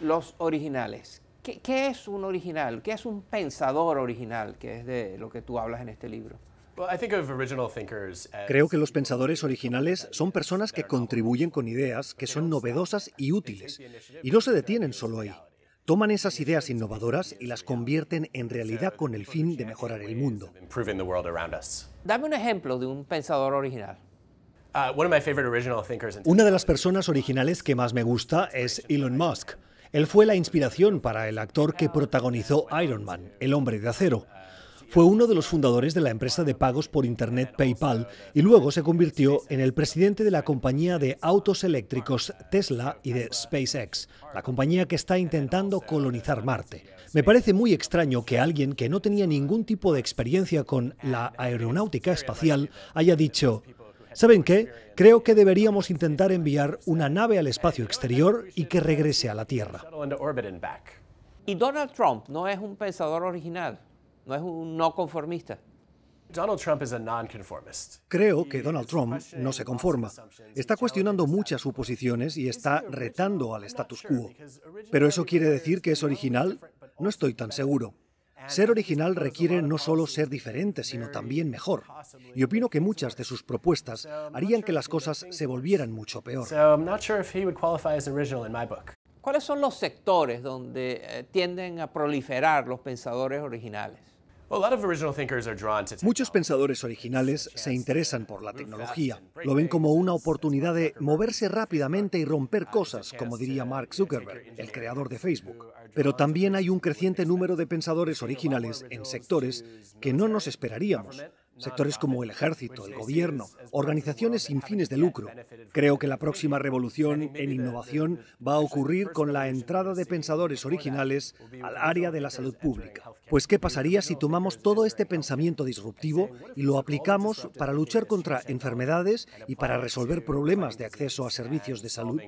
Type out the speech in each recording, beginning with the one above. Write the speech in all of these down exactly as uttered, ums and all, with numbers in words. Los Originales. ¿Qué, qué es un original? ¿Qué es un pensador original? Que es de lo que tú hablas en este libro. Creo que los pensadores originales son personas que contribuyen con ideas que son novedosas y útiles, y no se detienen solo ahí. Toman esas ideas innovadoras y las convierten en realidad con el fin de mejorar el mundo. Dame un ejemplo de un pensador original. Una de las personas originales que más me gusta es Elon Musk. Él fue la inspiración para el actor que protagonizó Iron Man, el hombre de acero. Fue uno de los fundadores de la empresa de pagos por Internet PayPal y luego se convirtió en el presidente de la compañía de autos eléctricos Tesla y de SpaceX, la compañía que está intentando colonizar Marte. Me parece muy extraño que alguien que no tenía ningún tipo de experiencia con la aeronáutica espacial haya dicho, ¿saben qué? Creo que deberíamos intentar enviar una nave al espacio exterior y que regrese a la Tierra. Y Donald Trump no es un pensador original. No es un no conformista. Creo que Donald Trump no se conforma. Está cuestionando muchas suposiciones y está retando al status quo. ¿Pero eso quiere decir que es original? No estoy tan seguro. Ser original requiere no solo ser diferente, sino también mejor. Y opino que muchas de sus propuestas harían que las cosas se volvieran mucho peor. ¿Cuáles son los sectores donde tienden a proliferar los pensadores originales? Muchos pensadores originales se interesan por la tecnología. Lo ven como una oportunidad de moverse rápidamente y romper cosas, como diría Mark Zuckerberg, el creador de Facebook. Pero también hay un creciente número de pensadores originales en sectores que no nos esperaríamos. Sectores como el ejército, el gobierno, organizaciones sin fines de lucro. Creo que la próxima revolución en innovación va a ocurrir con la entrada de pensadores originales al área de la salud pública. Pues, ¿qué pasaría si tomamos todo este pensamiento disruptivo y lo aplicamos para luchar contra enfermedades y para resolver problemas de acceso a servicios de salud?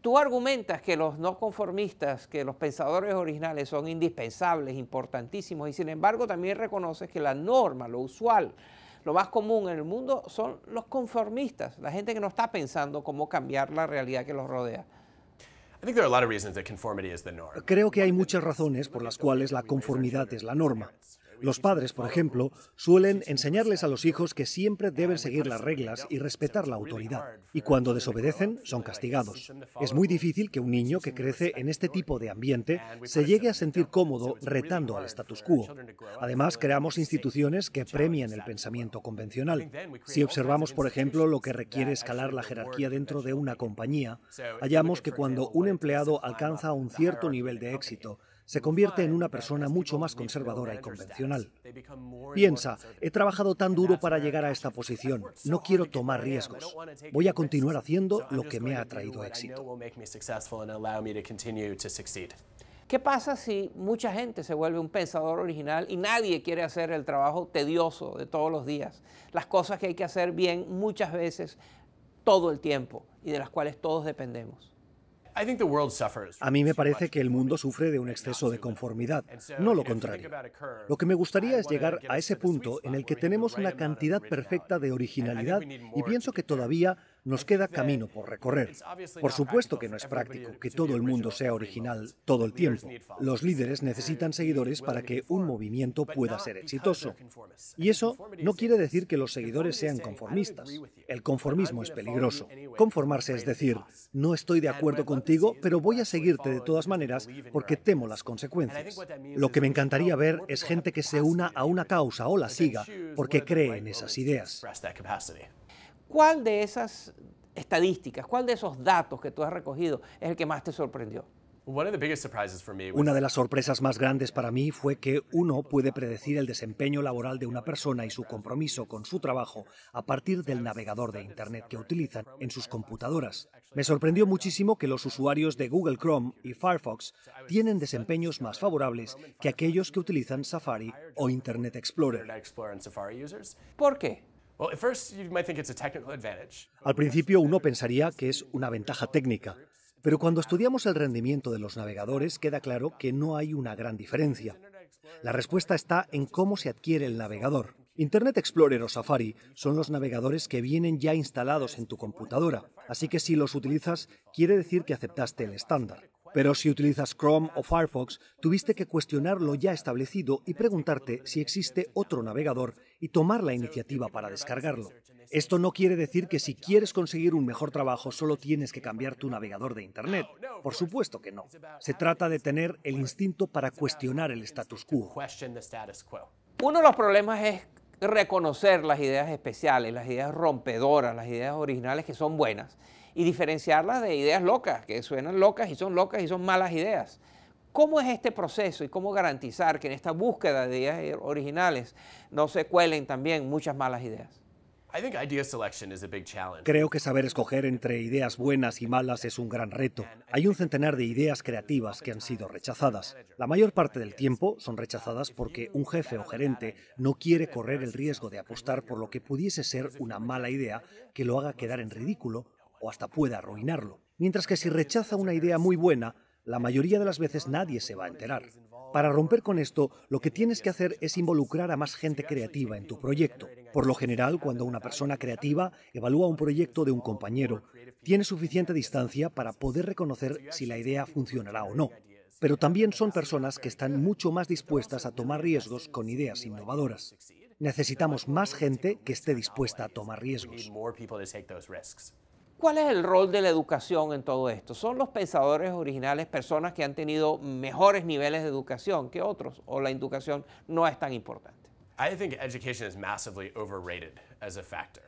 Tú argumentas que los no conformistas, que los pensadores originales son indispensables, importantísimos, y sin embargo también reconoces que la norma, lo usual, lo más común en el mundo son los conformistas, la gente que no está pensando cómo cambiar la realidad que los rodea. Creo que hay muchas razones por las cuales la conformidad es la norma. Los padres, por ejemplo, suelen enseñarles a los hijos que siempre deben seguir las reglas y respetar la autoridad, y cuando desobedecen son castigados. Es muy difícil que un niño que crece en este tipo de ambiente se llegue a sentir cómodo retando al status quo. Además, creamos instituciones que premian el pensamiento convencional. Si observamos, por ejemplo, lo que requiere escalar la jerarquía dentro de una compañía, hallamos que cuando un empleado alcanza un cierto nivel de éxito, se convierte en una persona mucho más conservadora y convencional. Piensa, he trabajado tan duro para llegar a esta posición, no quiero tomar riesgos. Voy a continuar haciendo lo que me ha traído éxito. ¿Qué pasa si mucha gente se vuelve un pensador original y nadie quiere hacer el trabajo tedioso de todos los días? Las cosas que hay que hacer bien muchas veces, todo el tiempo, y de las cuales todos dependemos. A mí me parece que el mundo sufre de un exceso de conformidad, no lo contrario. Lo que me gustaría es llegar a ese punto en el que tenemos una cantidad perfecta de originalidad y pienso que todavía nos queda camino por recorrer. Por supuesto que no es práctico que todo el mundo sea original todo el tiempo. Los líderes necesitan seguidores para que un movimiento pueda ser exitoso. Y eso no quiere decir que los seguidores sean conformistas. El conformismo es peligroso. Conformarse es decir, no estoy de acuerdo contigo, pero voy a seguirte de todas maneras porque temo las consecuencias. Lo que me encantaría ver es gente que se una a una causa o la siga porque cree en esas ideas. ¿Cuál de esas estadísticas, cuál de esos datos que tú has recogido es el que más te sorprendió? Una de las sorpresas más grandes para mí fue que uno puede predecir el desempeño laboral de una persona y su compromiso con su trabajo a partir del navegador de Internet que utilizan en sus computadoras. Me sorprendió muchísimo que los usuarios de Google Chrome y Firefox tienen desempeños más favorables que aquellos que utilizan Safari o Internet Explorer. ¿Por qué? Al principio uno pensaría que es una ventaja técnica, pero cuando estudiamos el rendimiento de los navegadores queda claro que no hay una gran diferencia. La respuesta está en cómo se adquiere el navegador. Internet Explorer o Safari son los navegadores que vienen ya instalados en tu computadora, así que si los utilizas, quiere decir que aceptaste el estándar. Pero si utilizas Chrome o Firefox, tuviste que cuestionar lo ya establecido y preguntarte si existe otro navegador y tomar la iniciativa para descargarlo. Esto no quiere decir que si quieres conseguir un mejor trabajo solo tienes que cambiar tu navegador de Internet. Por supuesto que no. Se trata de tener el instinto para cuestionar el status quo. Uno de los problemas es reconocer las ideas especiales, las ideas rompedoras, las ideas originales que son buenas, y diferenciarlas de ideas locas, que suenan locas y son locas y son malas ideas. ¿Cómo es este proceso y cómo garantizar que en esta búsqueda de ideas originales no se cuelen también muchas malas ideas? Creo que saber escoger entre ideas buenas y malas es un gran reto. Hay un centenar de ideas creativas que han sido rechazadas. La mayor parte del tiempo son rechazadas porque un jefe o gerente no quiere correr el riesgo de apostar por lo que pudiese ser una mala idea que lo haga quedar en ridículo o hasta pueda arruinarlo. Mientras que si rechaza una idea muy buena, la mayoría de las veces nadie se va a enterar. Para romper con esto, lo que tienes que hacer es involucrar a más gente creativa en tu proyecto. Por lo general, cuando una persona creativa evalúa un proyecto de un compañero, tiene suficiente distancia para poder reconocer si la idea funcionará o no. Pero también son personas que están mucho más dispuestas a tomar riesgos con ideas innovadoras. Necesitamos más gente que esté dispuesta a tomar riesgos. ¿Cuál es el rol de la educación en todo esto? ¿Son los pensadores originales personas que han tenido mejores niveles de educación que otros, o la educación no es tan importante?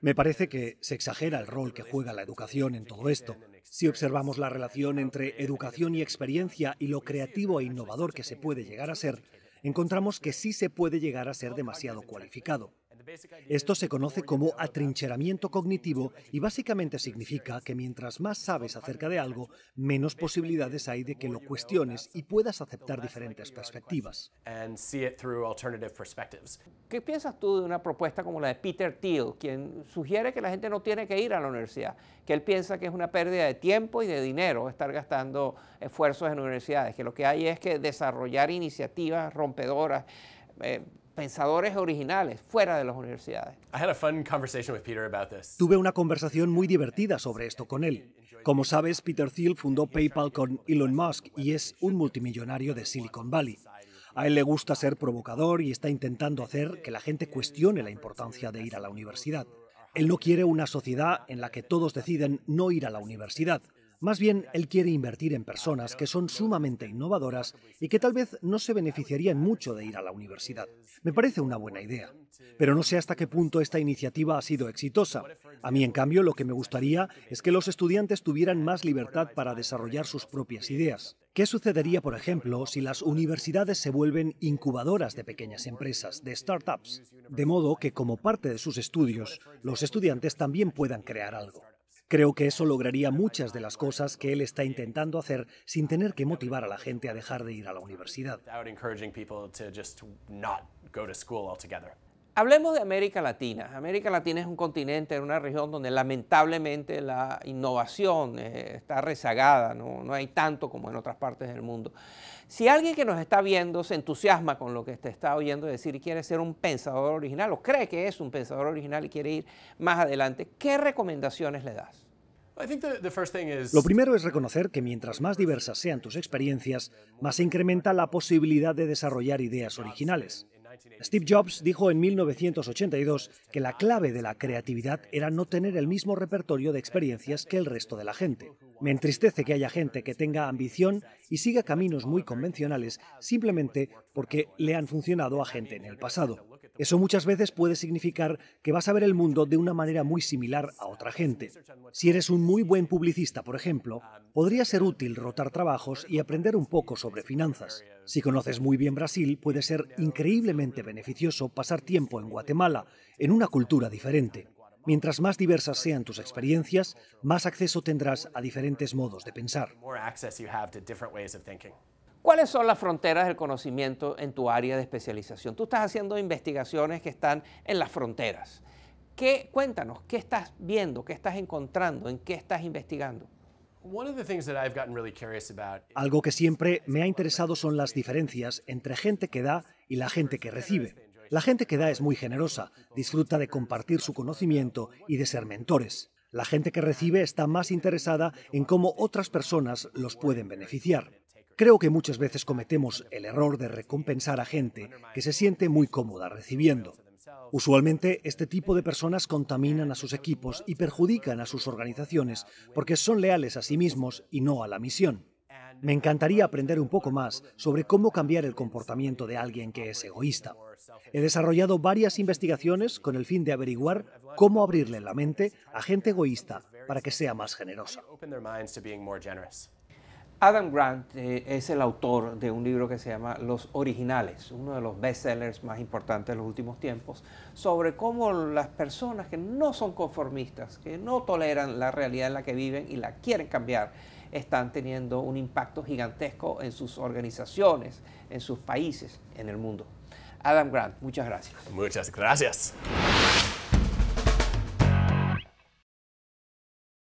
Me parece que se exagera el rol que juega la educación en todo esto. Si observamos la relación entre educación y experiencia y lo creativo e innovador que se puede llegar a ser, encontramos que sí se puede llegar a ser demasiado cualificado. Esto se conoce como atrincheramiento cognitivo y básicamente significa que mientras más sabes acerca de algo, menos posibilidades hay de que lo cuestiones y puedas aceptar diferentes perspectivas. ¿Qué piensas tú de una propuesta como la de Peter Thiel, quien sugiere que la gente no tiene que ir a la universidad, que él piensa que es una pérdida de tiempo y de dinero estar gastando esfuerzos en universidades, que lo que hay es que desarrollar iniciativas rompedoras, eh, pensadores originales fuera de las universidades? Tuve una conversación muy divertida sobre esto con él. Como sabes, Peter Thiel fundó PayPal con Elon Musk y es un multimillonario de Silicon Valley. A él le gusta ser provocador y está intentando hacer que la gente cuestione la importancia de ir a la universidad. Él no quiere una sociedad en la que todos deciden no ir a la universidad. Más bien, él quiere invertir en personas que son sumamente innovadoras y que tal vez no se beneficiarían mucho de ir a la universidad. Me parece una buena idea, pero no sé hasta qué punto esta iniciativa ha sido exitosa. A mí, en cambio, lo que me gustaría es que los estudiantes tuvieran más libertad para desarrollar sus propias ideas. ¿Qué sucedería, por ejemplo, si las universidades se vuelven incubadoras de pequeñas empresas, de startups? De modo que, como parte de sus estudios, los estudiantes también puedan crear algo. Creo que eso lograría muchas de las cosas que él está intentando hacer sin tener que motivar a la gente a dejar de ir a la universidad. Hablemos de América Latina. América Latina es un continente, una región donde lamentablemente la innovación eh, está rezagada, ¿no? No hay tanto como en otras partes del mundo. Si alguien que nos está viendo se entusiasma con lo que te está oyendo decir y quiere ser un pensador original o cree que es un pensador original y quiere ir más adelante, ¿qué recomendaciones le das? Lo primero es reconocer que mientras más diversas sean tus experiencias, más se incrementa la posibilidad de desarrollar ideas originales. Steve Jobs dijo en mil novecientos ochenta y dos que la clave de la creatividad era no tener el mismo repertorio de experiencias que el resto de la gente. Me entristece que haya gente que tenga ambición y siga caminos muy convencionales simplemente porque le han funcionado a gente en el pasado. Eso muchas veces puede significar que vas a ver el mundo de una manera muy similar a otra gente. Si eres un muy buen publicista, por ejemplo, podría ser útil rotar trabajos y aprender un poco sobre finanzas. Si conoces muy bien Brasil, puede ser increíblemente beneficioso pasar tiempo en Guatemala, en una cultura diferente. Mientras más diversas sean tus experiencias, más acceso tendrás a diferentes modos de pensar. ¿Cuáles son las fronteras del conocimiento en tu área de especialización? Tú estás haciendo investigaciones que están en las fronteras. ¿Qué, cuéntanos, ¿qué estás viendo? ¿Qué estás encontrando? ¿En qué estás investigando? Algo que siempre me ha interesado son las diferencias entre gente que da y la gente que recibe. La gente que da es muy generosa, disfruta de compartir su conocimiento y de ser mentores. La gente que recibe está más interesada en cómo otras personas los pueden beneficiar. Creo que muchas veces cometemos el error de recompensar a gente que se siente muy cómoda recibiendo. Usualmente, este tipo de personas contaminan a sus equipos y perjudican a sus organizaciones porque son leales a sí mismos y no a la misión. Me encantaría aprender un poco más sobre cómo cambiar el comportamiento de alguien que es egoísta. He desarrollado varias investigaciones con el fin de averiguar cómo abrirle la mente a gente egoísta para que sea más generosa. Adam Grant eh, es el autor de un libro que se llama Los Originales, uno de los bestsellers más importantes de los últimos tiempos, sobre cómo las personas que no son conformistas, que no toleran la realidad en la que viven y la quieren cambiar, están teniendo un impacto gigantesco en sus organizaciones, en sus países, en el mundo. Adam Grant, muchas gracias. Muchas gracias.